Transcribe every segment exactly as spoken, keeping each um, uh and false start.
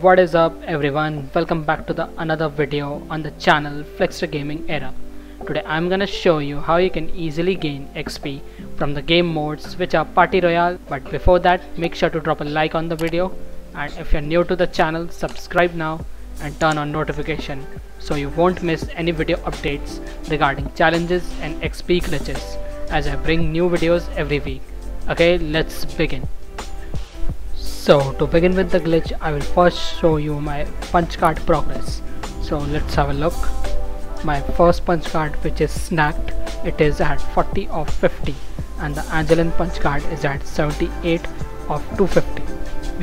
What is up everyone, welcome back to the another video on the channel FLEXTOR Gaming Era. Today I'm gonna show you how you can easily gain X P from the game modes which are Party Royale. But before that, make sure to drop a like on the video, and if you're new to the channel, subscribe now and turn on notification so you won't miss any video updates regarding challenges and X P glitches as I bring new videos every week. Okay, let's begin. So to begin with the glitch, I will first show you my punch card progress. So let's have a look. My first punch card, which is snacked, it is at forty of fifty, and the Angelin punch card is at seventy-eight of two fifty.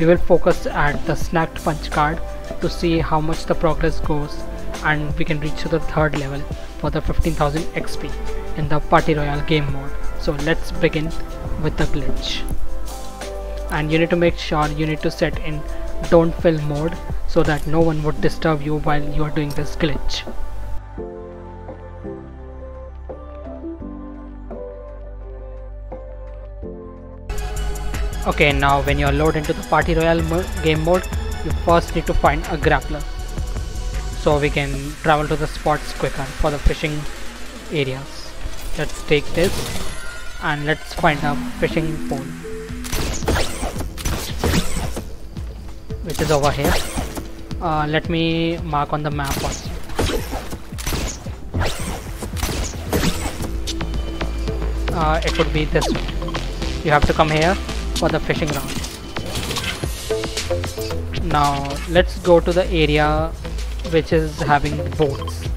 We will focus at the snacked punch card to see how much the progress goes, and we can reach to the third level for the fifteen thousand X P in the Party Royale game mode. So let's begin with the glitch. And you need to make sure you need to set in don't fill mode so that no one would disturb you while you are doing this glitch. Okay, now when you are loaded into the Party Royale mo game mode, you first need to find a grappler so we can travel to the spots quicker for the fishing areas. Let's take this and let's find a fishing pole, which is over here. Uh, let me mark on the map also. Uh, it would be this way. You have to come here for the fishing round. Now let's go to the area which is having boats,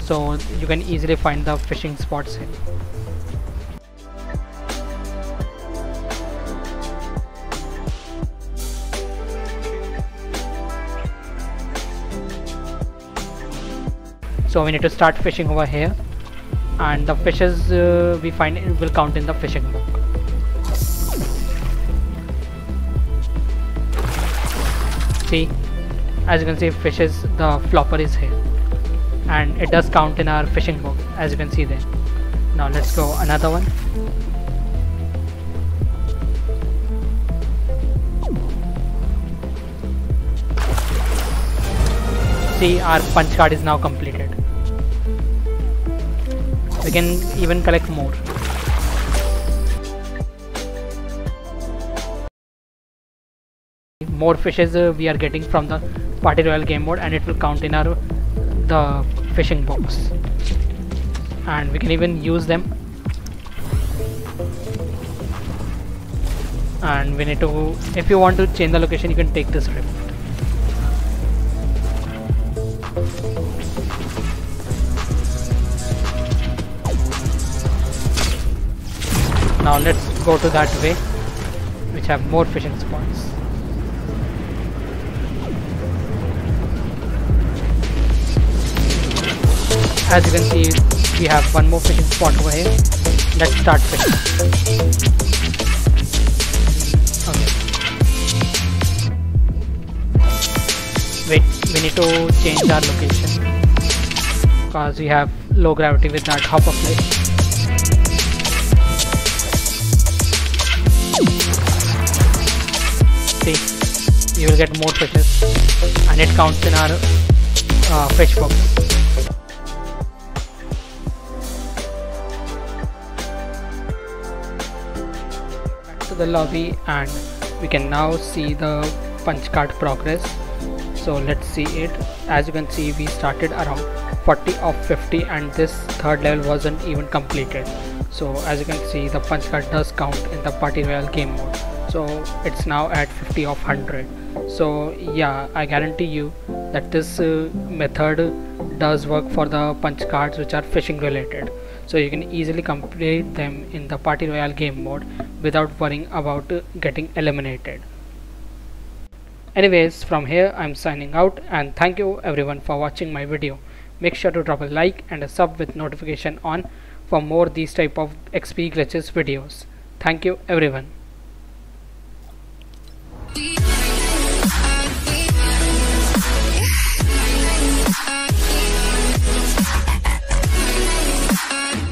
so you can easily find the fishing spots here. So we need to start fishing over here, and the fishes uh, we find it will count in the fishing book. See, as you can see, fishes, the flopper is here, and it does count in our fishing book, as you can see there. Now let's go another one. See, our punch card is now completed. We can even collect more. More fishes uh, we are getting from the Party Royale game mode, and it will count in our the fishing box, and we can even use them. And we need to, if you want to change the location, you can take this trip. Now let's go to that way, which have more fishing spots. As you can see, we have one more fishing spot over here. Let's start fishing. Okay. Wait, we need to change our location because we have low gravity with that hopper plate. See, you will get more fishes, and it counts in our uh, fish box. Back to the lobby, and we can now see the punch card progress. So let's see it. As you can see, we started around forty of fifty, and this third level wasn't even completed. So as you can see, the punch card does count in the Party Royale game mode. So it's now at fifty of one hundred. So yeah, I guarantee you that this uh, method does work for the punch cards which are fishing related. So you can easily complete them in the Party Royale game mode without worrying about uh, getting eliminated. Anyways, from here I'm signing out, and thank you everyone for watching my video. Make sure to drop a like and a sub with notification on for more these type of X P glitches videos. Thank you everyone.